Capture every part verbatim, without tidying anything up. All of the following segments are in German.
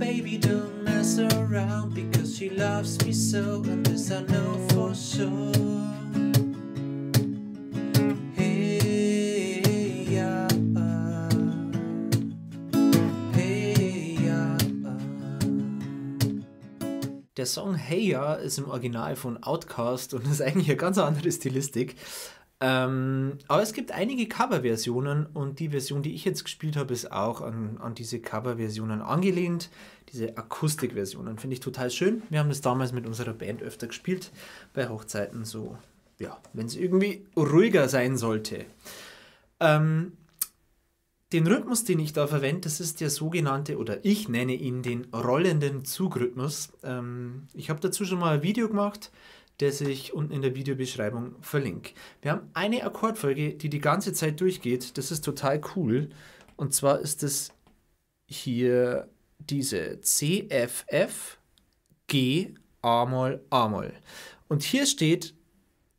baby, don't mess around, because she loves me so, and this I know for sure. Hey ya, hey ya. Der Song Hey Ya ist im Original von Outkast und ist eigentlich eine ganz andere Stilistik. Ähm, aber es gibt einige Coverversionen und die Version, die ich jetzt gespielt habe, ist auch an, an diese Coverversionen angelehnt. Diese Akustikversionen finde ich total schön. Wir haben das damals mit unserer Band öfter gespielt, bei Hochzeiten so, ja, wenn es irgendwie ruhiger sein sollte. Ähm, den Rhythmus, den ich da verwende, das ist der sogenannte, oder ich nenne ihn den rollenden Zugrhythmus. Ähm, ich habe dazu schon mal ein Video gemacht, das ich unten in der Videobeschreibung verlinke. Wir haben eine Akkordfolge, die die ganze Zeit durchgeht. Das ist total cool. Und zwar ist es hier diese C, F, F, G, A-Moll, A-Moll. Und hier steht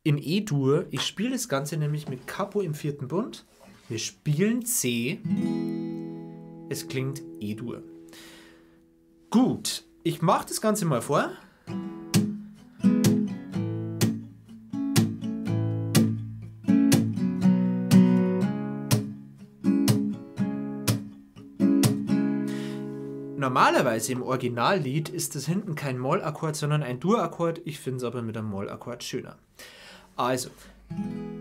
in E-Dur, ich spiele das Ganze nämlich mit Capo im vierten Bund. Wir spielen C. Es klingt E-Dur. Gut, ich mache das Ganze mal vor. Normalerweise im Originallied ist das hinten kein Moll-Akkord, sondern ein Dur-Akkord. Ich finde es aber mit einem Moll-Akkord schöner. Also,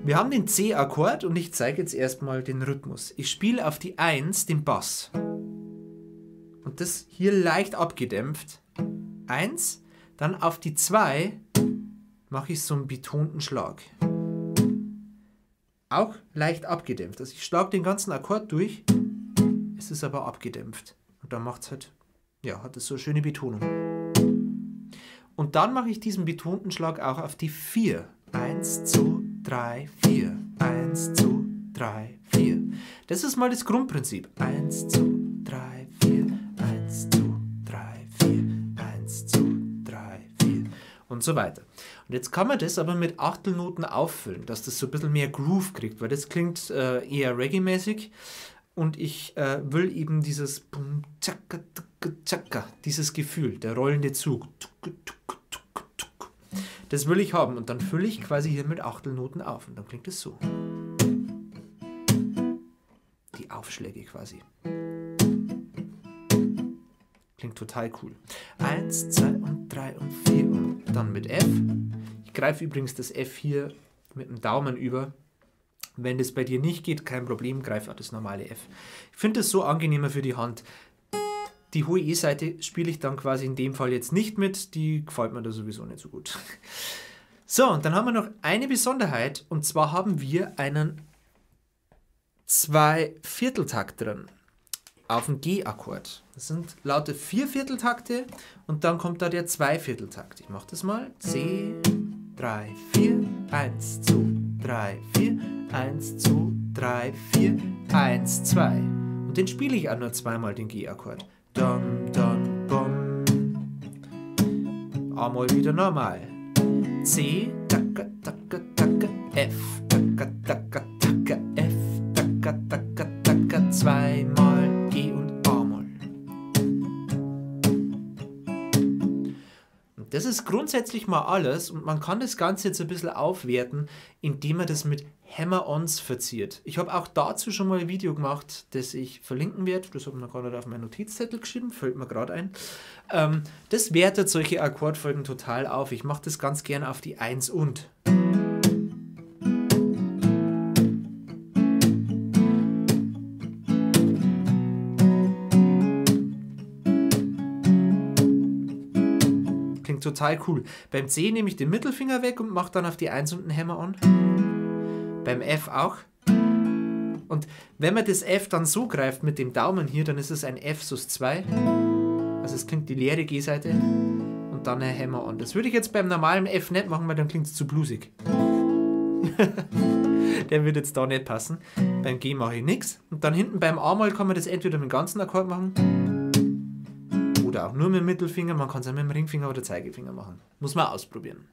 wir haben den C-Akkord und ich zeige jetzt erstmal den Rhythmus. Ich spiele auf die eins den Bass. Und das hier leicht abgedämpft. eins, dann auf die zwei mache ich so einen betonten Schlag. Auch leicht abgedämpft. Also ich schlage den ganzen Akkord durch, es ist aber abgedämpft. Und dann macht's halt, ja, hat es so eine schöne Betonung. Und dann mache ich diesen betonten Schlag auch auf die vier. eins, zwei, drei, vier. eins, zwei, drei, vier. Das ist mal das Grundprinzip. eins, zwei, drei, vier. eins, zwei, drei, vier. eins, zwei, drei, vier. Und so weiter. Und jetzt kann man das aber mit Achtelnoten auffüllen, dass das so ein bisschen mehr Groove kriegt, weil das klingt äh, eher Reggae-mäßig. Und ich äh, will eben dieses Bum, Tschakka, Tschakka, Tschakka, dieses Gefühl, der rollende Zug. Tuk, tuk, tuk, tuk. Das will ich haben und dann fülle ich quasi hier mit Achtelnoten auf und dann klingt es so. Die Aufschläge quasi. Klingt total cool. Eins, zwei und drei und vier und dann mit F. Ich greife übrigens das F hier mit dem Daumen über. Wenn das bei dir nicht geht, kein Problem, greif auf das normale F. Ich finde das so angenehmer für die Hand. Die hohe E-Saite spiele ich dann quasi in dem Fall jetzt nicht mit, die gefällt mir da sowieso nicht so gut. So, und dann haben wir noch eine Besonderheit, und zwar haben wir einen Zweivierteltakt drin, auf dem G-Akkord. Das sind laute Viervierteltakte, und dann kommt da der Zweivierteltakt. Ich mache das mal. C, drei, vier, eins, zwei, drei, vier, eins, zwei, drei, vier, eins, zwei. Und den spiele ich auch nur zweimal, den G-Akkord. Dum, dum, bum. A-Moll wieder normal. C, taka, taka, taka, F, taka, taka, taka, F, taka, taka, taka, zweimal G und A-Moll. Das ist grundsätzlich mal alles und man kann das Ganze jetzt ein bisschen aufwerten, indem man das mit Hammer-Ons verziert. Ich habe auch dazu schon mal ein Video gemacht, das ich verlinken werde. Das habe ich noch gar nicht auf meinen Notizzettel geschrieben, fällt mir gerade ein. Ähm, das wertet solche Akkordfolgen total auf. Ich mache das ganz gerne auf die eins und. Total cool. Beim C nehme ich den Mittelfinger weg und mache dann auf die eins und einen Hammer-On. Beim F auch. Und wenn man das F dann so greift mit dem Daumen hier, dann ist es ein F-Sus zwei. Also es klingt die leere G-Seite und dann ein Hammer-On. Das würde ich jetzt beim normalen F nicht machen, weil dann klingt es zu bluesig. Der wird jetzt da nicht passen. Beim G mache ich nichts. Und dann hinten beim A-Moll kann man das entweder mit dem ganzen Akkord machen oder auch nur mit dem Mittelfinger, man kann es auch mit dem Ringfinger oder Zeigefinger machen. Muss man ausprobieren.